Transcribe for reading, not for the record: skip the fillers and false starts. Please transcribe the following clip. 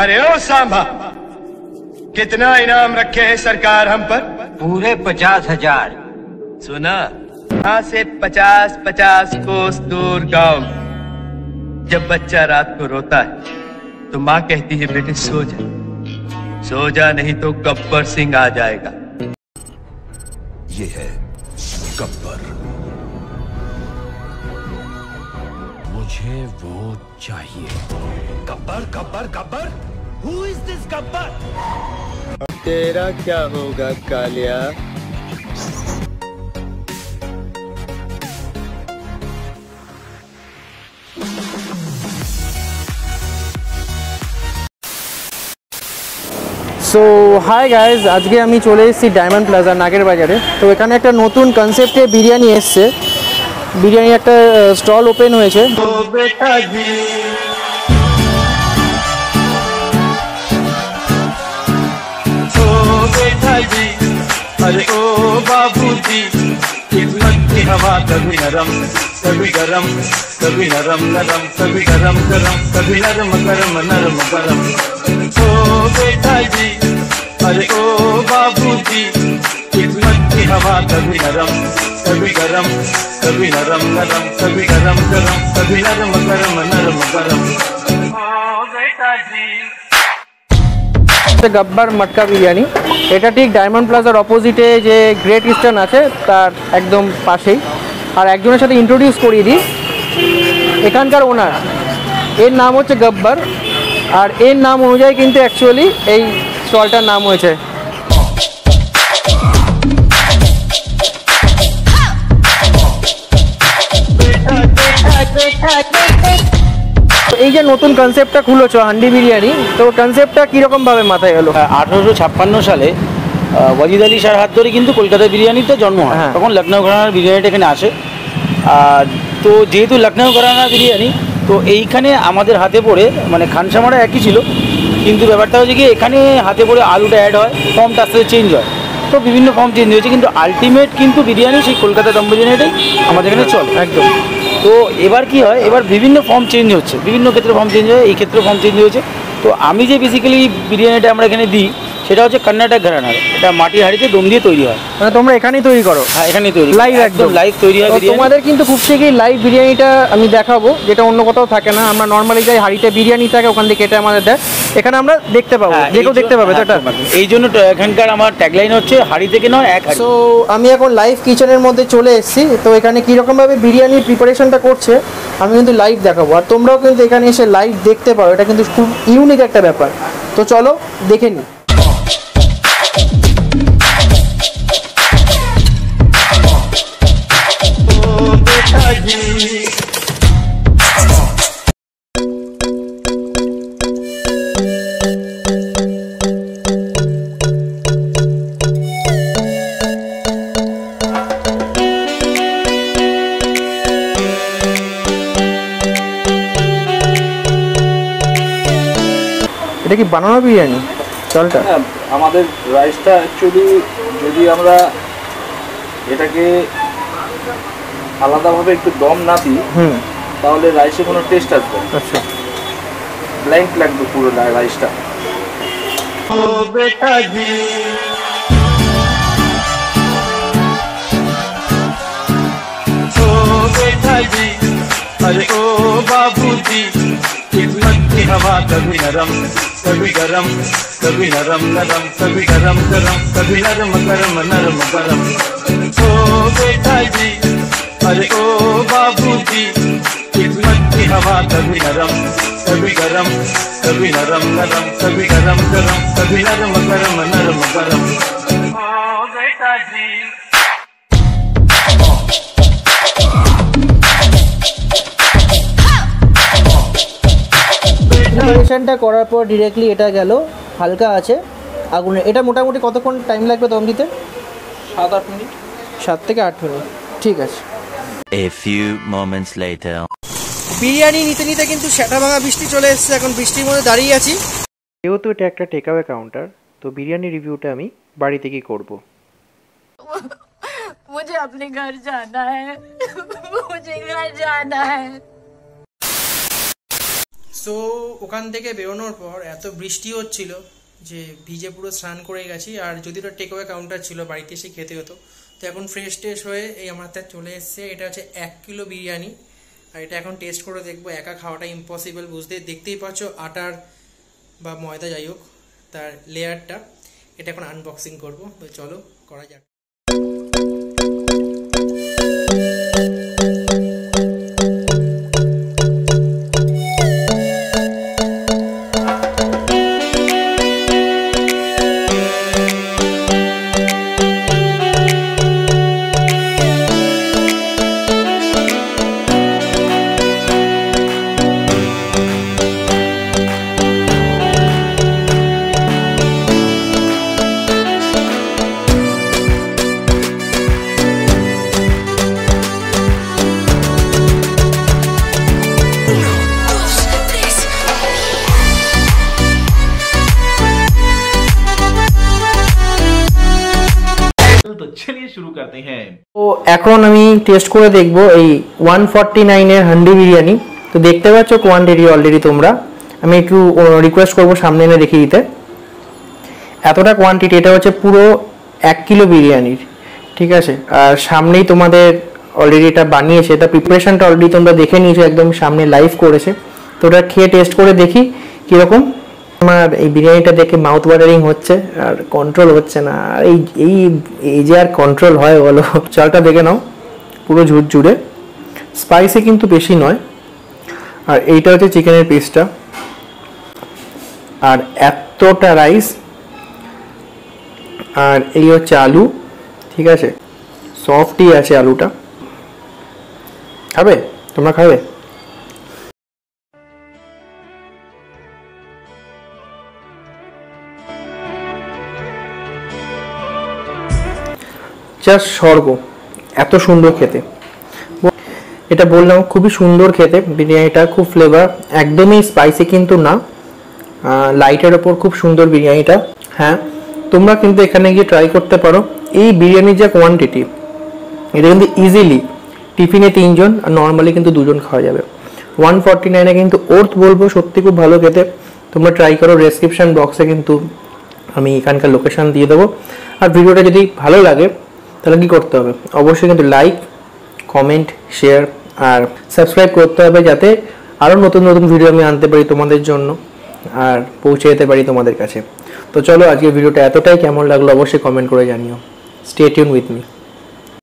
अरे ओ सांभा, कितना इनाम रखे हैं सरकार हम पर? पूरे 50,000। सुना? यहाँ से 50-50 कोस दूर गांव जब बच्चा रात को रोता है तो माँ कहती है बेटे सो जा नहीं तो गब्बर सिंह आ जाएगा। ये है गब्बर। मुझे वो चाहिए। Gabbar Gabbar Gabbar. Who is this Gabbar? तेरा क्या होगा कालिया? So hi guys, आज के हमी चले इसी डायमंड प्लाजा नागेर बाजारे। तो एकाने एक नोटुन कॉन्सेप्ट है बिरियानी ऐसे। बिरियानी एक स्टॉल ओपन हुए चे। ओ बेटा जी। अरे ओ बाबूजी, किस्मत की हवा कभी नरम कभी गरम, कभी नरम नरम कभी गरम गरम, कभी नरम गरम नरम गरम। ओ बेटा जी, अरे ओ बाबूजी, किस्मत की हवा कभी नरम कभी गरम, कभी नरम नरम कभी गरम गरम, कभी नरम गरम नरम गरम। ओ बेटा जी, गब्बर मटका बिरियानी एटा ठीक डायमंड प्लाजार अपोजिटे जे ग्रेट इस्टार्न आछे तार एकदम पाशेई। और एकजोनेर साथे इंट्रोड्यूस करिए दिई एखानकार ओनार, एर नाम होच्छे गब्बर। और एर नाम अनुयायी किन्तु एक्चुअली एई स्टलटार नाम होयेछे। ये नतून कन्सेप्ट खुलो हांडी बिरियानी, तो कन्सेप्ट की रकम भाव माथाय एलो? 1856 साले वजीद अली शाह हाथ धरे क्योंकि कलकता बिरियानी जन्म है, तक लखनऊ घराना बिरियानी आसे। तो जेहेतु लखनऊ घराना बिरियानी तो ये हाथे पड़े मैं खानसामारा एक ही छो क्योंकि ब्यापार एखे हाथे पड़े आलूटा एड है, फर्म आस्ते चेंज है, तो विभिन्न फर्म चेंज हो क्योंकि आल्टिमेट क्योंकि बिरियानी से कलकता दम बिरियानी चल एकदम। तो एबार कि है एबार विभिन्न फर्म चेंज हो, विभिन्न क्षेत्र फर्म चेंज है, ये क्षेत्र फर्म चेंज हो। तो आमी जे बेसिकली बिरियानीटा आमरा एखाने दी सेटा होच्छे कर्नाटक घरानार, एटा माटिर हाड़िते दम दिए तैरी हय। মানে তোমরা এখানেই তৈরি করো? হ্যাঁ এখানেই তৈরি, লাইভ একদম লাইভ তৈরি হয় বিরিয়ানি। তোমাদের কিন্তু খুব ঠিকই লাইভ বিরিয়ানিটা আমি দেখাবো, যেটা অন্য কোথাও থাকে না। আমরা নরমালি যাই হাড়িতে বিরিয়ানি থাকে, ওখান থেকে এটা আমাদের দেয়, এখানে আমরা দেখতে পাবো, দেখো দেখতে পাবে। তো এটা এইজন্য এখানকার আমার ট্যাগলাইন হচ্ছে হাড়ি থেকে নয় এক হাড়ি। সো আমি এখন লাইভ কিচেনের মধ্যে চলে এসেছি, তো এখানে কি রকম ভাবে বিরিয়ানির প্রিপারেশনটা করছে আমি কিন্তু লাইভ দেখাবো, আর তোমরাও কিন্তু এখানে এসে লাইভ দেখতে পাবে। এটা কিন্তু খুব ইউনিক একটা ব্যাপার, তো চলো দেখে নিই। এটা কি বানানো বিরিয়ানি চলটা? আমাদের রাইসটা एक्चुअली যদি আমরা এটাকে আলাদাভাবে একটু দম না দিই তাহলে রাইসে কোনো টেস্ট আসবে না। আচ্ছা, ব্ল্যাঙ্ক লাগবে পুরো রাইসটা। ও বেটা জি, ও বেটা জি, আরে ও বাবুজি, किस्मत की हवा कभी नरम कभी गरम, कभी नरम नरम कभी गरम गरम, कभी नरम गरम नरम गरम। ओ बेटा जी, अरे ओ बाबूजी, किस्मत की हवा कभी गरम कभी नरम नरम कभी गरम गरम, कभी नरम गरम नरम गरम। ओ बेटा जी, প্রিপারেশনটা করার পর डायरेक्टली এটা গেল হালকা আছে আগুনে। এটা মোটামুটি কতক্ষণ টাইম লাগবে দম দিতে? 7-8 মিনিট। 7 থেকে 8 মিনিট, ঠিক আছে। A few moments later. Biryani নিতে নিতে কিন্তু সেটা ভাঙা বৃষ্টি চলে এসেছে, এখন বৃষ্টির মধ্যে দাঁড়িয়ে আছি। যেহেতু এটা একটা টেক অ্যাওয়ে কাউন্টার, তো বিরিয়ানি রিভিউটা আমি বাড়িতে কি করব? मुझे अपने घर जाना है, मुझे घर जाना है। सो ओखान थेके बेरोनोर पर एत बृष्टि होच्छिलो जे भिजे पुरो स्नान करे गेছি আর যদিটা टेक अवे काउंटार छिलो बाड़ीते एसे खेते हतो। तो एखन फ्रेश टेस्ट हये एई आमार हाते चले एसेছে। এটা হচ্ছে 1 किलो बिरियानी আর এটা এখন টেস্ট করে দেখবো। একা খাওয়াটা ইম্পসিবল, বুঝতে দেখতেই পাচ্ছ আটার বা ময়দা যাই হোক তার লেয়ারটা। এটা এখন আনবক্সিং করব, তো চলো করা যাক। तो चलिए शुरू करते हैं। तो এখন আমি টেস্ট করে দেখব এই 149 এর হান্ডি বিরিয়ানি। তো দেখতে পাচ্ছ কোয়ান্টিটি অলরেডি, তোমরা আমি একটু রিকোয়েস্ট করব সামনে এনে দেখিয়ে দিতে। এতটা কোয়ান্টিটি, এটা হচ্ছে পুরো 1 কিলো বিরিয়ানির, ঠিক আছে। আর সামনেই তোমাদের অলরেডি এটা বানিয়েছে, এটা প্রিপারেশনটা অলরেডি তোমরা দেখে নিয়েছো, একদম সামনে লাইভ করেছে। তো এটা খেয়ে টেস্ট করে দেখি কি রকম। আমার এই বিরিয়ানিটা দেখে মাউথ ওয়াটারিং হচ্ছে আর কন্ট্রোল হচ্ছে না। আর এই যে আর কন্ট্রোল হয় বলো। চালটা দেখে নাও পুরো ঝুরঝুরে, স্পাইসি কিন্তু বেশি নয়। আর এইটা হচ্ছে চিকেনের পিসটা। আর এতটা রাইস, আর এই হচ্ছে আলু, ঠিক আছে, সফটই আছে আলুটা। খাবে তোমরা? খাবে? জাস্ট স্বর্গ, এত সুন্দর খেতে। এটা বললাম খুবই সুন্দর খেতে বিরিয়ানিটা, খুব ফ্লেভার, একদমই স্পাইসি কিন্তু না, লাইটের ওপর খুব সুন্দর বিরিয়ানিটা। হ্যাঁ, তোমরা কিন্তু এখানে গিয়ে ট্রাই করতে পারো। এই বিরিয়ানির যে কোয়ান্টিটি, এটা কিন্তু ইজিলি টিফিনে 3 জন আর নর্মালি কিন্তু 2 জন খাওয়া যাবে। 149-এ কিন্তু ওর্থ বলবো, সত্যি খুব ভালো খেতে। তোমরা ট্রাই করো, ডেসক্রিপশন বক্সে কিন্তু আমি এখানকার লোকেশান দিয়ে দেবো। আর ভিডিওটা যদি ভালো লাগে তাহলে কী করতে হবে, অবশ্যই কিন্তু লাইক, কমেন্ট, শেয়ার আর সাবস্ক্রাইব করতে হবে, যাতে আরও নতুন নতুন ভিডিও আমি আনতে পারি তোমাদের জন্য আর পৌঁছে যেতে পারি তোমাদের কাছে। তো চলো আজকের ভিডিওটা এতটাই, কেমন লাগলো অবশ্যই কমেন্ট করে জানিও। Stay tune with me.